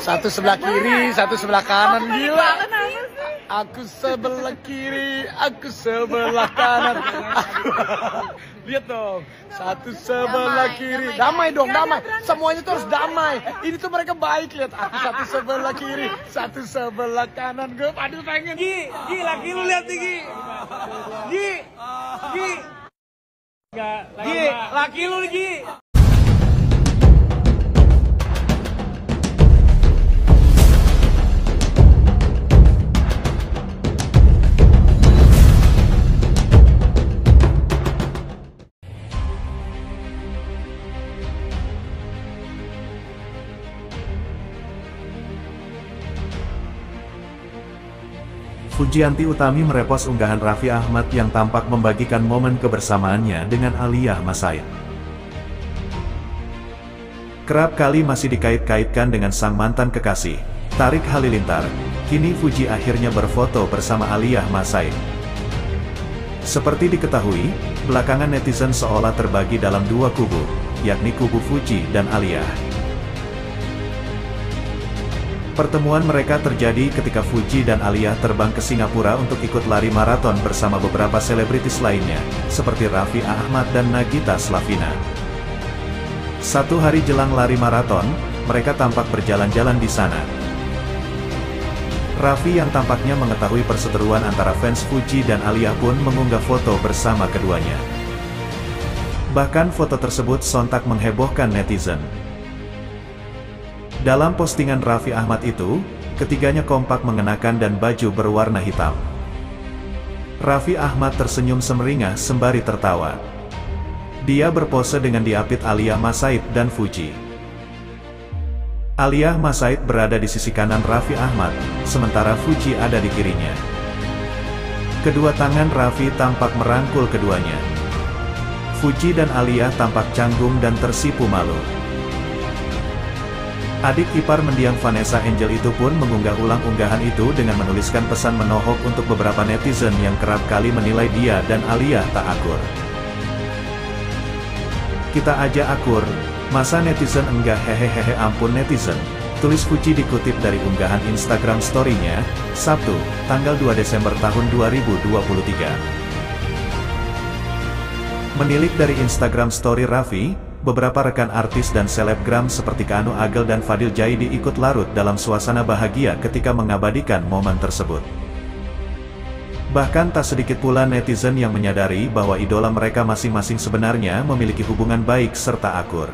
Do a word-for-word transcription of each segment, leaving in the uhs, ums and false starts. Satu sebelah kiri, satu sebelah kanan. Gila. Aku sebelah kiri, aku sebelah kanan. Lihat dong, satu sebelah kiri. Damai dong, damai. Semuanya tuh harus damai. Ini tuh mereka baik, lihat. Aku satu sebelah kiri, satu sebelah kanan. Gue aduh pengen. Gi, Gi, laki lu lihat nih, Gi. Gi, Gi. Gi, laki lu, Gi. Fujianti Utami merepos unggahan Raffi Ahmad yang tampak membagikan momen kebersamaannya dengan Aliah Masaid. Kerap kali masih dikait-kaitkan dengan sang mantan kekasih, Tarik Halilintar, kini Fuji akhirnya berfoto bersama Aliah Masaid. Seperti diketahui, belakangan netizen seolah terbagi dalam dua kubu, yakni kubu Fuji dan Aliah. Pertemuan mereka terjadi ketika Fuji dan Aliah terbang ke Singapura untuk ikut lari maraton bersama beberapa selebritis lainnya, seperti Raffi Ahmad dan Nagita Slavina. Satu hari jelang lari maraton, mereka tampak berjalan-jalan di sana. Raffi yang tampaknya mengetahui perseteruan antara fans Fuji dan Aliah pun mengunggah foto bersama keduanya. Bahkan foto tersebut sontak menghebohkan netizen. Dalam postingan Raffi Ahmad itu, ketiganya kompak mengenakan dan baju berwarna hitam. Raffi Ahmad tersenyum semeringah sembari tertawa. Dia berpose dengan diapit Aliah Masaid dan Fuji. Aliah Masaid berada di sisi kanan Raffi Ahmad, sementara Fuji ada di kirinya. Kedua tangan Raffi tampak merangkul keduanya. Fuji dan Aliah tampak canggung dan tersipu malu. Adik ipar mendiang Vanessa Angel itu pun mengunggah ulang unggahan itu dengan menuliskan pesan menohok untuk beberapa netizen yang kerap kali menilai dia dan Aliah tak akur. Kita aja akur, masa netizen enggak, hehehehe ampun netizen, tulis Fuji dikutip dari unggahan Instagram story-nya, Sabtu, tanggal dua Desember tahun dua ribu dua puluh tiga. Menilik dari Instagram story Raffi, beberapa rekan artis dan selebgram seperti Kanu Agel dan Fadil Jaidi ikut larut dalam suasana bahagia ketika mengabadikan momen tersebut. Bahkan tak sedikit pula netizen yang menyadari bahwa idola mereka masing-masing sebenarnya memiliki hubungan baik serta akur.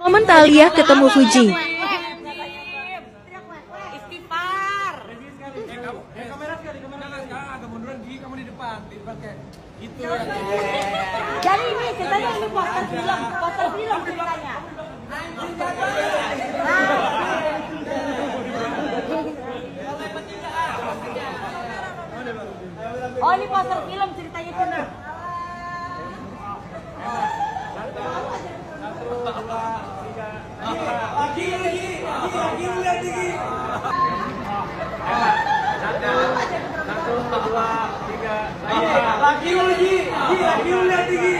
Momen Aliah ketemu Fuji. Jadi ini kita ini poster film, poster film ceritanya. Oh ini poster film ceritanya cina. Lagi lagi lagi lagi lagi. Satu dua tiga. Lagi lagi lagi lagi lagi.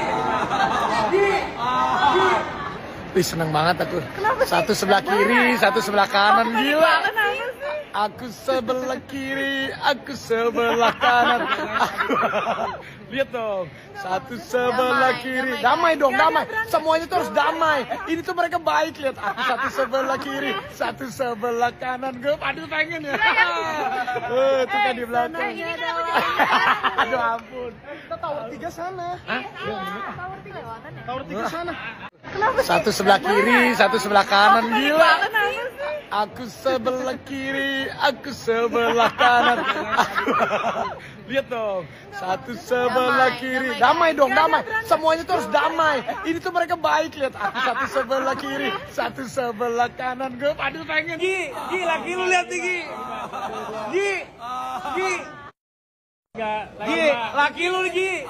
Seneng banget aku. Satu sebelah kiri, satu sebelah kanan. Gila. Aku sebelah kiri, aku sebelah kanan. Lihat dong, satu sebelah kiri. Damai dong, damai. Semuanya tuh harus damai. Ini tuh mereka baik, lihat. Aku satu sebelah kiri, satu sebelah kanan. Gue aduh pengen ya. Eh, tuh kan di belakang. Aduh ampun. Kita tower tiga sana. Tower tiga lewatan ya. Tower tiga sana. Satu sebelah kiri, satu sebelah kanan. Gila. Aku sebelah kiri, aku sebelah kanan. Lihat dong, satu sebelah kiri. Damai dong, damai. Semuanya tuh harus damai. Ini tuh mereka baik, lihat. Aku satu sebelah kiri, satu sebelah kanan. Gue aduh pengen. Gi, Gi, laki lu lihat nih, Gi. Gi, Gi. Gi, laki lu, Gi.